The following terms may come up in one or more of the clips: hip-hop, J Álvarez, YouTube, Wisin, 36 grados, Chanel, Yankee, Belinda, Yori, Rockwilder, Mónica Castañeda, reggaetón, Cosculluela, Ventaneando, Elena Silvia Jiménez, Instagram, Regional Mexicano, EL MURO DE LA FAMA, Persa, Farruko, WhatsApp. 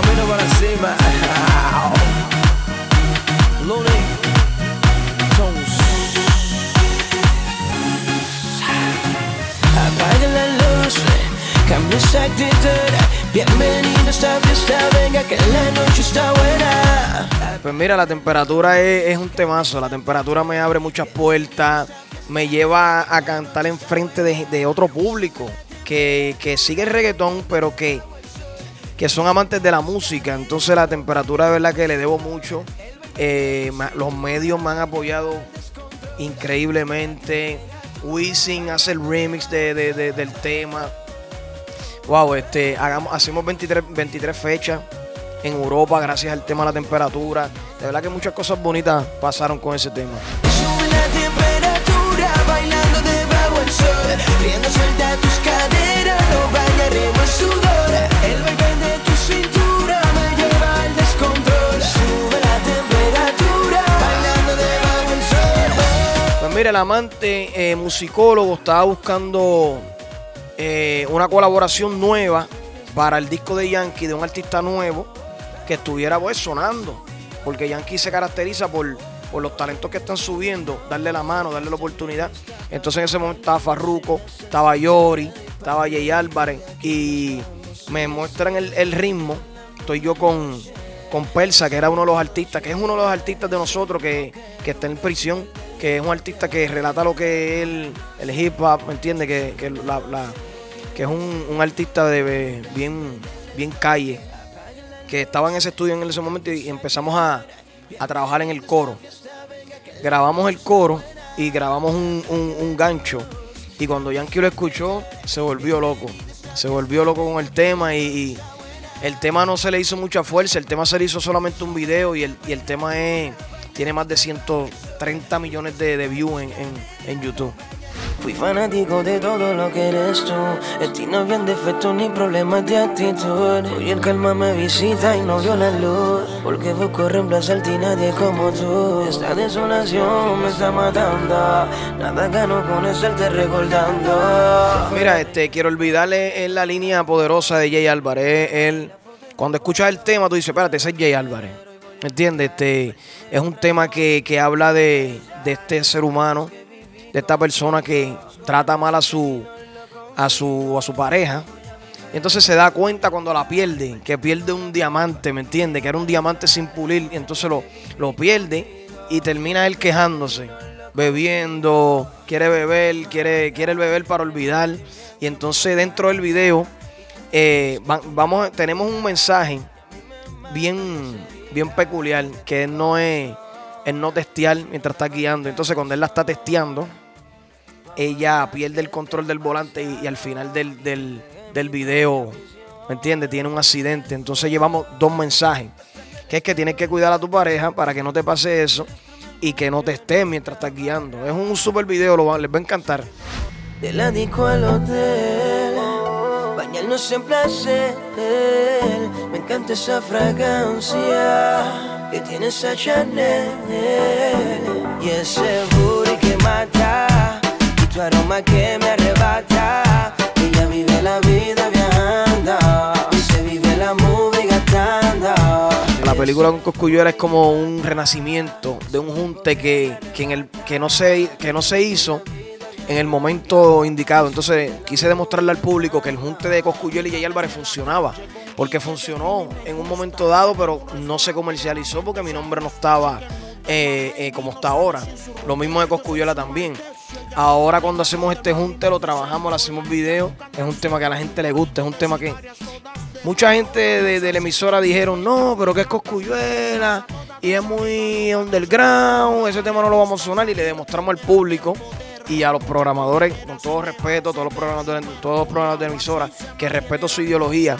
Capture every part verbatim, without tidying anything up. camino para encima. Looney Tunes. Apague la luz, cambie esa actitud. Bienvenido a esta fiesta, venga que la noche está buena. Pues mira, la temperatura es, es un temazo. La temperatura me abre muchas puertas, me lleva a cantar enfrente de, de otro público que, que sigue el reggaetón, pero que que son amantes de la música. Entonces la temperatura, de verdad que le debo mucho. Eh, los medios me han apoyado increíblemente. Wisin hace el remix de, de, de, del tema. Wow, este, hagamos, hacemos veintitrés, veintitrés fechas en Europa gracias al tema La Temperatura. De verdad que muchas cosas bonitas pasaron con ese tema. Sube la temperatura, bailando debajo del sol, riendo suelta tus caderas, no bailaremos el sudor. El baile de tu cintura me lleva al descontrol. Sube la temperatura, bailando debajo del sol. Pues mira, el amante eh, musicólogo estaba buscando Eh, una colaboración nueva para el disco de Yankee, de un artista nuevo que estuviera pues sonando, porque Yankee se caracteriza por, por los talentos que están subiendo, darle la mano, darle la oportunidad. Entonces en ese momento estaba Farruko, estaba Yori, estaba J Álvarez, y me muestran el, el ritmo. Estoy yo con, con Persa, que era uno de los artistas, que es uno de los artistas de nosotros que, que está en prisión, que es un artista que relata lo que es el, el hip hop, ¿me entiendes? Que, que la, la que es un, un artista de bien, bien calle, que estaba en ese estudio en ese momento, y empezamos a, a trabajar en el coro. Grabamos el coro y grabamos un, un, un gancho, y cuando Yankee lo escuchó, se volvió loco. Se volvió loco con el tema, y, y el tema no se le hizo mucha fuerza, el tema se le hizo solamente un video, y el, y el tema es, tiene más de ciento treinta millones de, de views en, en, en YouTube. Fui fanático de todo lo que eres tú. El ti no habían defectos ni problemas de actitud. Hoy el calma me visita y no vio la luz, porque busco reemplazarte y nadie como tú. Esta desolación me está matando, nada gano con estarte recordando. Mira, este, quiero olvidarle, es la línea poderosa de J Álvarez. Él, cuando escuchas el tema, tú dices, espérate, ese es J Álvarez, ¿me entiendes? Este, es un tema que, que habla de, de este ser humano, de esta persona que trata mal a su, a su, a su pareja. Entonces se da cuenta cuando la pierde, que pierde un diamante, ¿me entiendes? Que era un diamante sin pulir, y entonces lo, lo pierde, y termina él quejándose, bebiendo, quiere beber, quiere, quiere el beber para olvidar. Y entonces dentro del video eh, vamos, tenemos un mensaje bien, bien peculiar, que él no es... Él no testear mientras está guiando. Entonces cuando él la está testeando, ella pierde el control del volante, y, y al final del, del, del video, ¿me entiendes?, tiene un accidente. Entonces llevamos dos mensajes, que es que tienes que cuidar a tu pareja para que no te pase eso, y que no testees mientras estás guiando. Es un super video, lo va, les va a encantar. De la disco al hotel, bañarnos en placer. Me encanta esa fragancia que tienes a Chanel y ese booty que mata, y tu aroma que me arrebata. Ella vive la vida viajando, y se vive la movie gastando. La película con Cosculluela es como un renacimiento de un junte que, que, en el, que, no se, que no se hizo en el momento indicado. Entonces quise demostrarle al público que el junte de Cosculluela y J Álvarez funcionaba, porque funcionó en un momento dado, pero no se comercializó porque mi nombre no estaba eh, eh, como está ahora. Lo mismo de Cosculluela también. Ahora cuando hacemos este junte, lo trabajamos, lo hacemos video. Es un tema que a la gente le gusta, es un tema que mucha gente de, de la emisora dijeron, no, pero que es Cosculluela y es muy underground, ese tema no lo vamos a sonar. Y le demostramos al público y a los programadores, con todo respeto, todos los programadores, todos los programadores de emisoras, que respeto su ideología,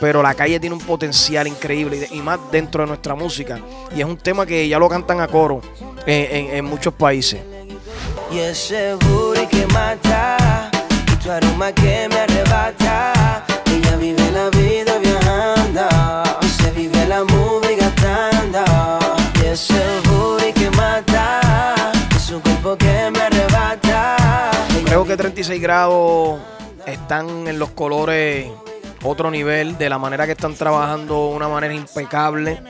pero la calle tiene un potencial increíble, y más dentro de nuestra música. Y es un tema que ya lo cantan a coro en, en, en muchos países. Y ese booty que mata, y tu aroma que me arrebata. Ella vive la vida viajando, y se vive la movie gastando. Y ese booty que mata, y su cuerpo que me arrebata. Creo que treinta y seis grados están en los colores otro nivel, de la manera que están trabajando, una manera impecable,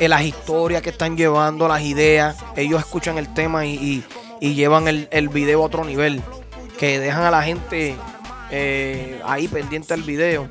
en las historias que están llevando, las ideas. Ellos escuchan el tema y, y, y llevan el, el video a otro nivel, que dejan a la gente eh, ahí pendiente al video.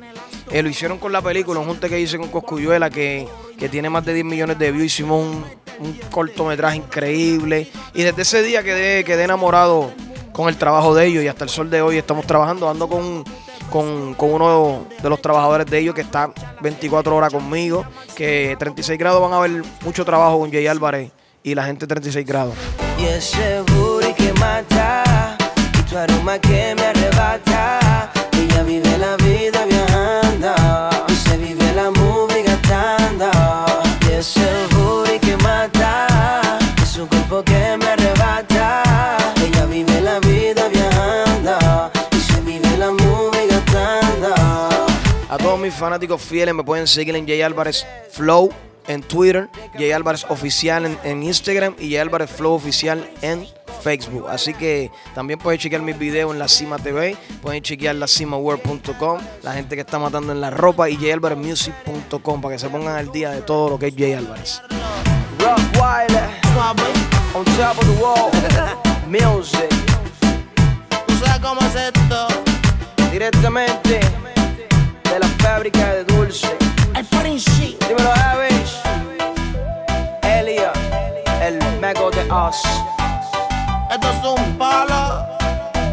Eh, lo hicieron con la película, un junte que hice con Cosculluela, que, que tiene más de diez millones de views. Hicimos un, un cortometraje increíble, y desde ese día quedé, quedé enamorado con el trabajo de ellos, y hasta el sol de hoy estamos trabajando. Ando con, con, con uno de los trabajadores de ellos que está veinticuatro horas conmigo, que treinta y seis grados van a haber mucho trabajo con J Álvarez y la gente treinta y seis grados. Y ese booty que mata, y tu aroma que me arrebata, y ya vive la vida viajando, y se vive la movie gastando. Y ese booty que mata, es un cuerpo que me arrebata. Vive la vida viajando y se vive la movie gastando. A todos mis fanáticos fieles me pueden seguir en J Álvarez Flow en Twitter, J Álvarez Oficial en, en Instagram, y J Álvarez Flow Oficial en Facebook. Así que también pueden chequear mis videos en La Cima T V, pueden chequear la cima world punto com, la gente que está matando en la ropa, y j álvarez music punto com para que se pongan al día de todo lo que es J Álvarez. Rockwilder, on top of the wall. Music. Tú sabes cómo es esto. Directamente de la fábrica de dulce. El Príncipe. Dímelo, Avis. Elia, el mago de Oz. Esto es un palo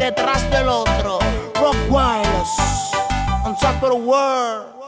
detrás del otro. Rock Wireless. On top of the world.